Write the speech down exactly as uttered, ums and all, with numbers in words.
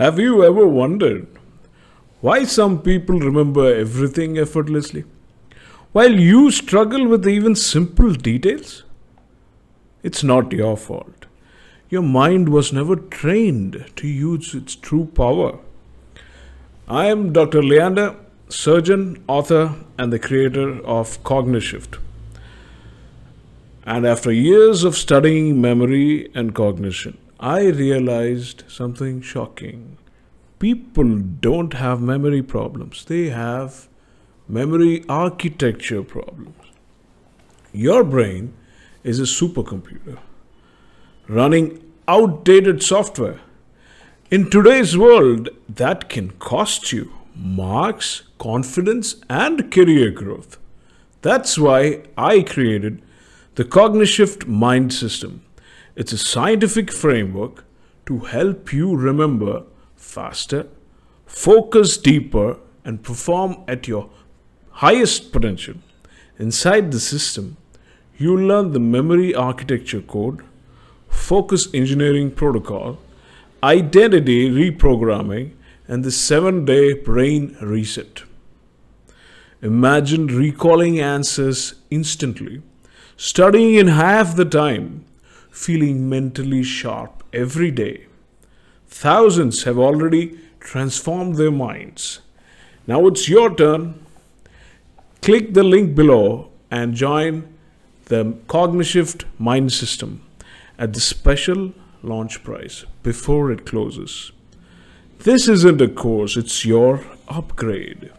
Have you ever wondered why some people remember everything effortlessly, while you struggle with even simple details? It's not your fault. Your mind was never trained to use its true power. I am Doctor Leander, surgeon, author, and the creator of CogniShift. And after years of studying memory and cognition, I realized something shocking. People don't have memory problems. They have memory architecture problems. Your brain is a supercomputer running outdated software. In today's world, that can cost you marks, confidence, and career growth. That's why I created the CogniShift Mind System. It's a scientific framework to help you remember faster, focus deeper, and perform at your highest potential. Inside the system, you'll learn the memory architecture code, focus engineering protocol, identity reprogramming, and the seven-day brain reset. Imagine recalling answers instantly, studying in half the time, feeling mentally sharp every day. Thousands have already transformed their minds. Now it's your turn. Click the link below and join the CogniShift Mind System at the special launch price before it closes. This isn't a course, it's your upgrade.